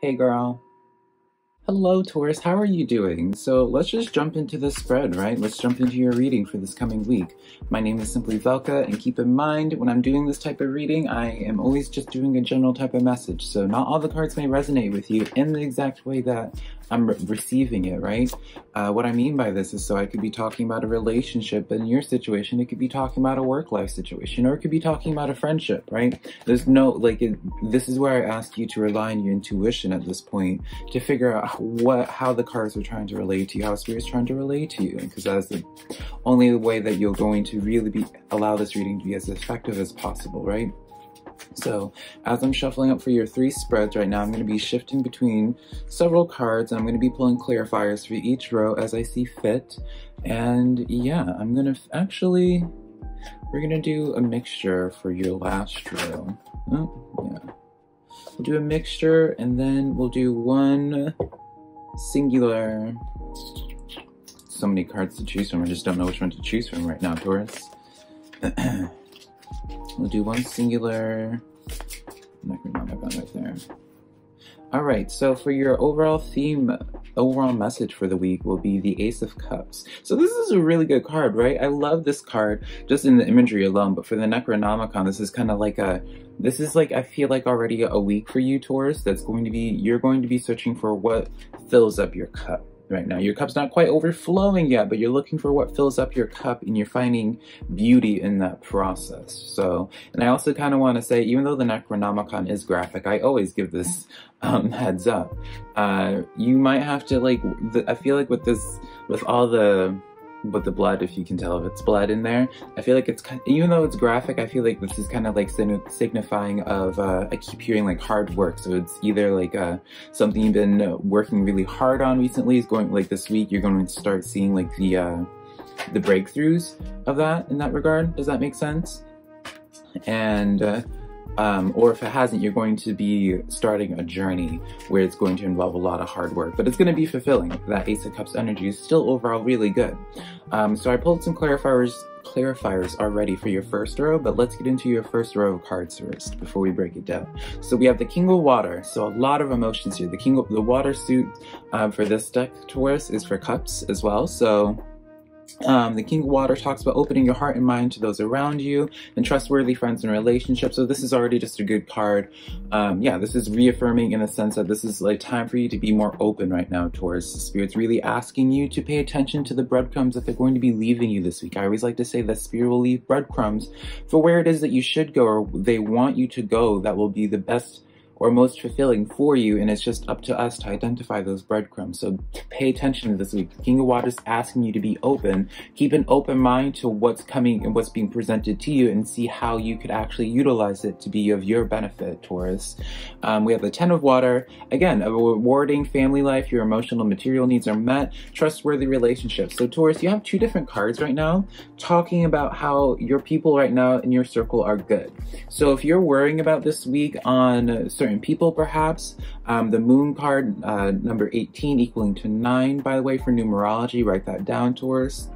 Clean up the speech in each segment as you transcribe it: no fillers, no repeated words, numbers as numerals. Hey girl. Hello Taurus, how are you doing? So let's just jump into this spread, right? Let's jump into your reading for this coming week. My name is simply Velka, and keep in mind, when I'm doing this type of reading, I am always just doing a general type of message, so not all the cards may resonate with you in the exact way that I'm receiving it, right? What I mean by this is, so I could be talking about a relationship, but in your situation, it could be talking about a work-life situation, or it could be talking about a friendship, right? There's no, like, this is where I ask you to rely on your intuition at this point, to figure out how the cards are trying to relate to you, how spirit's trying to relate to you, because that's the only way that you're going to really allow this reading to be as effective as possible, right? So as I'm shuffling up for your three spreads right now, I'm going to be shifting between several cards, and I'm going to be pulling clarifiers for each row as I see fit. And yeah, I'm going to actually, we're going to do a mixture for your last row. Oh, yeah. We'll do a mixture, and then we'll do one singular. So many cards to choose from. I just don't know which one to choose from right now, Taurus. We'll do one singular Necronomicon right there. All right, so for your overall theme, overall message for the week will be the Ace of Cups. So this is a really good card, right? I love this card just in the imagery alone, but for the Necronomicon, this is kind of like a, this is like, I feel like already a week for you, Taurus, that's going to be, you're going to be searching for what fills up your cup. Right now your cup's not quite overflowing yet, but you're looking for what fills up your cup, and you're finding beauty in that process. So, and I also kind of want to say, even though the Necronomicon is graphic, I always give this heads up, you might have to, like, I feel like with this, with all the blood, if you can tell if it's blood in there, I feel like it's, even though it's graphic, I feel like this is kind of like signifying of, I keep hearing like hard work, so it's either like something you've been working really hard on recently is going, like this week, you're going to start seeing like the breakthroughs of that in that regard. Does that make sense? And or if it hasn't, you're going to be starting a journey where it's going to involve a lot of hard work, but it's going to be fulfilling. That Ace of Cups energy is still overall really good. So I pulled some clarifiers already for your first row, but let's get into your first row of cards first before we break it down. So we have the King of Water, so a lot of emotions here. The King of the Water suit for this deck, Taurus, is for cups as well. So the King of Water talks about opening your heart and mind to those around you and trustworthy friends and relationships. So this is already just a good card. Yeah, this is reaffirming in the sense that this is like time for you to be more open right now, Taurus. Spirit's really asking you to pay attention to the breadcrumbs that they're going to be leaving you this week. I always like to say that Spirit will leave breadcrumbs for where it is that you should go, or they want you to go, that will be the best or most fulfilling for you, and it's just up to us to identify those breadcrumbs. So pay attention this week. King of Water is asking you to be open. Keep an open mind to what's coming and what's being presented to you, and see how you could actually utilize it to be of your benefit, Taurus. We have the Ten of Water. Again, a rewarding family life. Your emotional and material needs are met. Trustworthy relationships. So Taurus, you have two different cards right now talking about how your people right now in your circle are good. So if you're worrying about this week on certain people, perhaps, the Moon card, number 18 equaling to 9, by the way, for numerology, write that down, Taurus.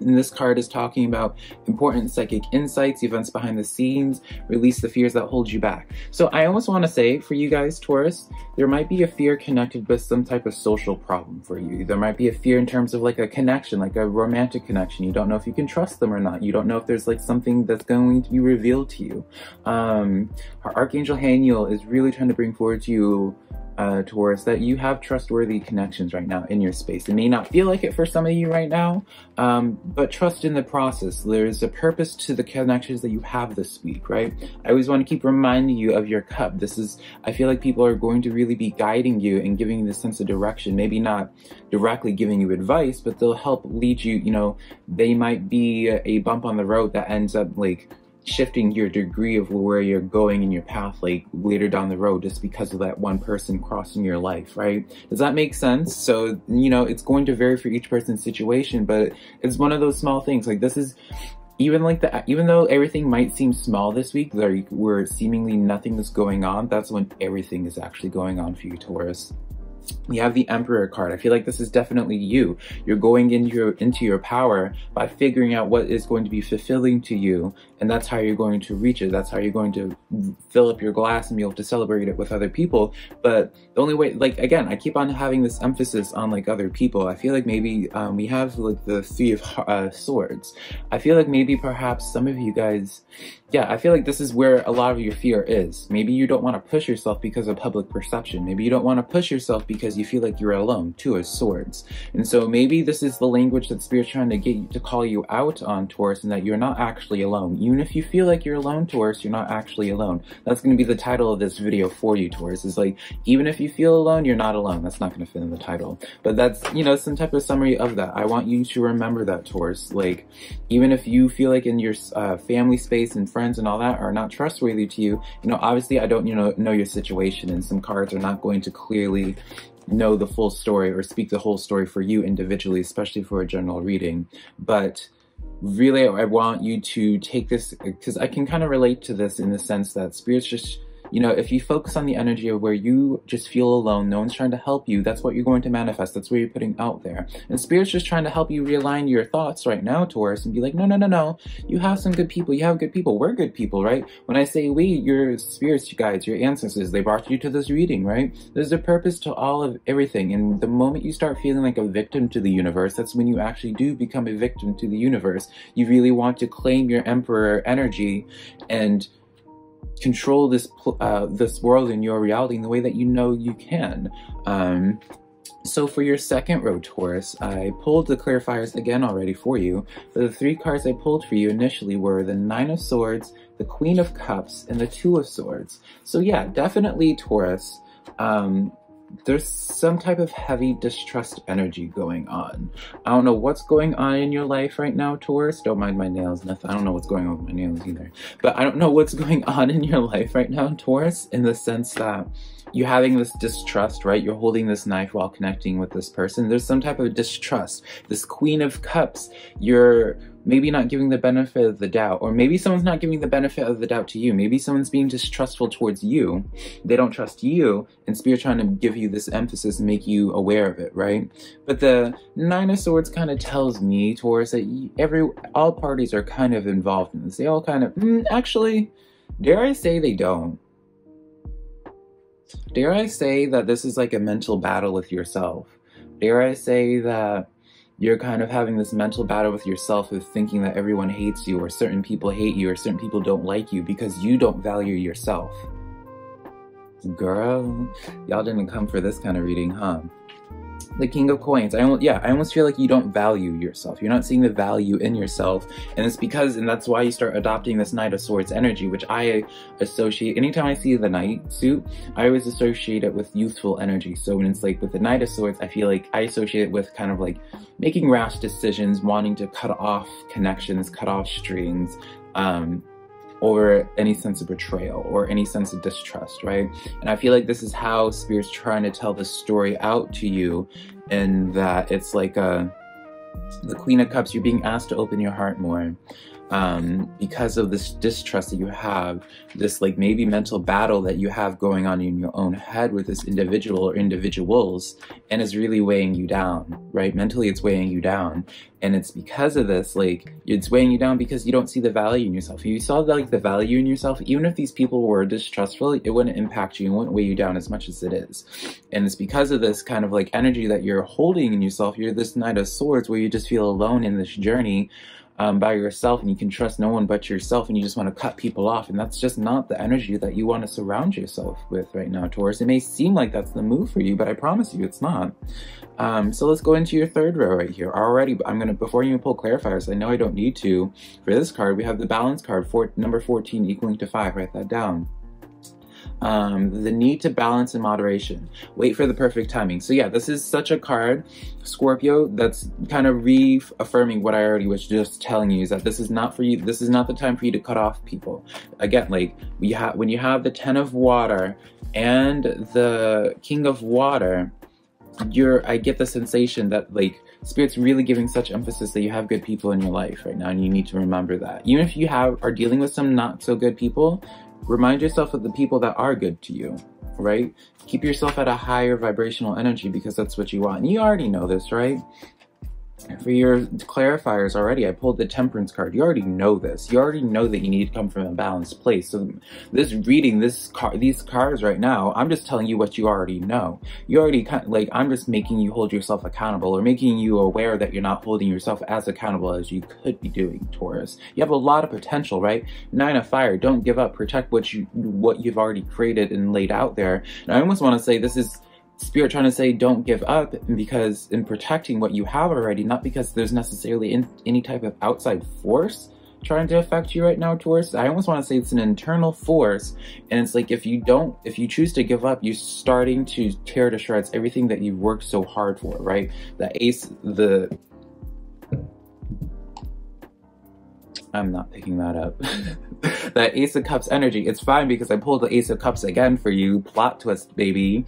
And this card is talking about important psychic insights, events behind the scenes, release the fears that hold you back. So I almost want to say for you guys, Taurus, there might be a fear connected with some type of social problem for you. There might be a fear in terms of like a connection, like a romantic connection. You don't know if you can trust them or not. You don't know if there's like something that's going to be revealed to you. Archangel Haniel is really trying to bring forward to you, Taurus, that you have trustworthy connections right now in your space. It may not feel like it for some of you right now, but trust in the process. There is a purpose to the connections that you have this week, right? I always want to keep reminding you of your cup. This is, I feel like people are going to really be guiding you and giving you this sense of direction. Maybe not directly giving you advice, but they'll help lead you, you know, they might be a bump on the road that ends up like shifting your degree of where you're going in your path, like later down the road, just because of that one person crossing your life, right? Does that make sense? So, you know, it's going to vary for each person's situation, but it's one of those small things. Like this is, even though everything might seem small this week, there where seemingly nothing is going on, that's when everything is actually going on for you, Taurus. We have the Emperor card. I feel like this is definitely you. You're going into your power by figuring out what is going to be fulfilling to you, and that's how you're going to reach it. That's how you're going to fill up your glass and be able to celebrate it with other people. But the only way, like, again, I keep on having this emphasis on, like, other people. I feel like maybe we have, like, the Three of Swords. I feel like maybe perhaps some of you guys, yeah, I feel like this is where a lot of your fear is. Maybe you don't want to push yourself because of public perception. Maybe you don't want to push yourself because you feel like you're alone. Two of Swords. And so maybe this is the language that Spirit's trying to get you to call you out on, Taurus, and that you're not actually alone. Even if you feel like you're alone, Taurus, you're not actually alone. That's going to be the title of this video for you, Taurus, is like, even if you feel alone, you're not alone. That's not going to fit in the title. But that's, you know, some type of summary of that. I want you to remember that, Taurus. Like, even if you feel like in your family space and friends and all that are not trustworthy to you, you know, obviously I don't, you know your situation, and some cards are not going to clearly know the full story or speak the whole story for you individually, especially for a general reading. But really, I want you to take this, because I can kind of relate to this in the sense that Spirit's just, you know, if you focus on the energy of where you just feel alone, no one's trying to help you, that's what you're going to manifest. That's what you're putting out there. And Spirit's just trying to help you realign your thoughts right now, Taurus, and be like, no, no, no, no. You have some good people. You have good people. We're good people, right? When I say we, your spirits, you guys, your ancestors, they brought you to this reading, right? There's a purpose to all of everything. And the moment you start feeling like a victim to the universe, that's when you actually do become a victim to the universe. You really want to claim your Emperor energy and control this world and your reality in the way that you know you can. So for your second row, Taurus, I pulled the clarifiers again already for you. The three cards I pulled for you initially were the Nine of Swords, the Queen of Cups, and the Two of Swords. So yeah, definitely, Taurus, there's some type of heavy distrust energy going on. I don't know what's going on in your life right now, Taurus. Don't mind my nails. Nothing. I don't know what's going on with my nails either. But I don't know what's going on in your life right now, Taurus, in the sense that you're having this distrust, right? You're holding this knife while connecting with this person. There's some type of distrust. This Queen of Cups, you're maybe not giving the benefit of the doubt, or maybe someone's not giving the benefit of the doubt to you. Maybe someone's being distrustful towards you. They don't trust you, and Spirit trying to give you this emphasis and make you aware of it, right? But the Nine of Swords kind of tells me, Taurus, that all parties are kind of involved in this. They all kind of, actually, dare I say they don't. Dare I say that this is like a mental battle with yourself. Dare I say that you're kind of having this mental battle with yourself of thinking that everyone hates you, or certain people hate you, or certain people don't like you because you don't value yourself. Girl, y'all didn't come for this kind of reading, huh? The King of Coins. I almost feel like you don't value yourself. You're not seeing the value in yourself. And it's because, and that's why you start adopting this Knight of Swords energy, which I associate, anytime I see the Knight suit, I always associate it with youthful energy. So when it's like with the Knight of Swords, I feel like I associate it with kind of like making rash decisions, wanting to cut off connections, cut off strings, or any sense of betrayal or any sense of distrust, right? And I feel like this is how Spirit's trying to tell the story out to you, and that it's like the Queen of Cups, you're being asked to open your heart more because of this distrust that you have, this like maybe mental battle that you have going on in your own head with this individual or individuals, and it's really weighing you down, right? Mentally, it's weighing you down. And it's because of this, like, it's weighing you down because you don't see the value in yourself. If you saw, like, the value in yourself, even if these people were distrustful, it wouldn't impact you. It wouldn't weigh you down as much as it is. And it's because of this kind of, like, energy that you're holding in yourself. You're this Knight of Swords where you just feel alone in this journey by yourself, and you can trust no one but yourself, and you just want to cut people off. And that's just not the energy that you want to surround yourself with right now, Taurus. It may seem like that's the move for you, but I promise you it's not. So let's go into your third row right here. Already, I'm going to, before you pull clarifiers, I know I don't need to. For this card, we have the balance card, number 14, equaling to 5. Write that down. The need to balance and moderation. Wait for the perfect timing. So yeah, this is such a card, Scorpio, that's kind of reaffirming what I already was just telling you, is that this is not for you. This is not the time for you to cut off people. Again, like when you have the Ten of Water and the King of Water, I get the sensation that, like, Spirit's really giving such emphasis that you have good people in your life right now, and you need to remember that. Even if you are dealing with some not so good people, remind yourself of the people that are good to you. right? Keep yourself at a higher vibrational energy because that's what you want. And you already know this, right? For your clarifiers already, I pulled the Temperance card. You already know this. You already know that you need to come from a balanced place. So this reading, these cards right now, I'm just telling you what you already know. You already, like, I'm just making you hold yourself accountable or making you aware that you're not holding yourself as accountable as you could be doing, Taurus. You have a lot of potential, right? 9 of Fire, don't give up. Protect what you've already created and laid out there. And I almost want to say this is Spirit trying to say don't give up because in protecting what you have already, not because there's necessarily any type of outside force trying to affect you right now, Taurus. I almost want to say it's an internal force, and it's like if you choose to give up, you're starting to tear to shreds everything that you've worked so hard for, right? The ace, the... I'm not picking that up. That Ace of Cups energy. It's fine because I pulled the Ace of Cups again for you. Plot twist, baby.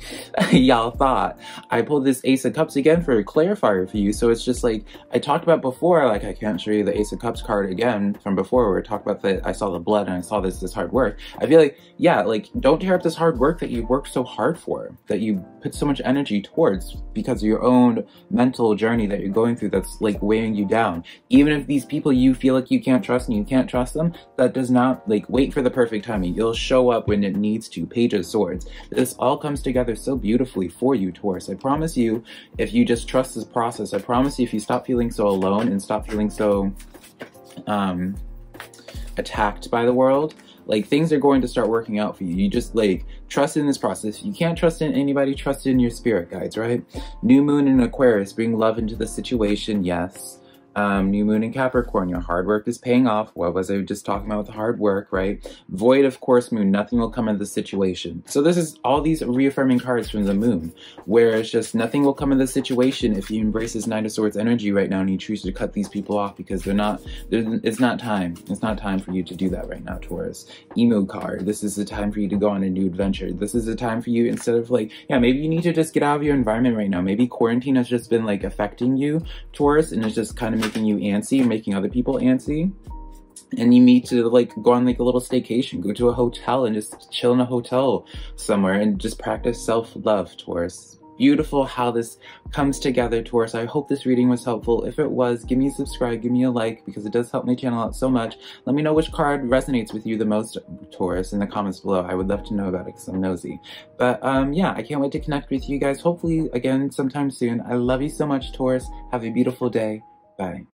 Y'all thought. I pulled this Ace of Cups again for a clarifier for you. So it's just like I talked about before, like I can't show you the Ace of Cups card again from before where I talked about that I saw the blood and I saw this hard work. I feel like, yeah, like don't tear up this hard work that you worked so hard for, that you put so much energy towards because of your own mental journey that you're going through that's like weighing you down. Even if these people you feel like you can't trust and you can't trust them, that does not, like, wait for the perfect timing. You'll show up when it needs to. Page of Swords. This all comes together so beautifully for you, Taurus. I promise you, if you just trust this process, I promise you, if you stop feeling so alone and stop feeling so attacked by the world, like, things are going to start working out for you. You just, like, trust in this process. You can't trust in anybody, trust in your spirit guides, right? New Moon in Aquarius, bring love into the situation, yes. New Moon in Capricorn, your hard work is paying off. What was I just talking about with the hard work, right? Void of Course Moon, nothing will come of the situation. So this is all these reaffirming cards from the moon, where it's just nothing will come of the situation if you embrace this 9 of Swords energy right now and you choose to cut these people off because it's not time. It's not time for you to do that right now, Taurus. Emo card, this is the time for you to go on a new adventure. This is the time for you, instead of like, yeah, maybe you need to just get out of your environment right now. Maybe quarantine has just been like affecting you, Taurus, and it's just kind of making you antsy, making other people antsy, and you need to like go on like a little staycation, go to a hotel and just chill in a hotel somewhere and just practice self-love, Taurus. Beautiful how this comes together, Taurus. I hope this reading was helpful. If it was, give me a subscribe, give me a like, because it does help my channel out so much. Let me know which card resonates with you the most, Taurus, in the comments below. I would love to know about it because I'm nosy. But yeah, I can't wait to connect with you guys, hopefully again sometime soon. I love you so much, Taurus. Have a beautiful day. Bye.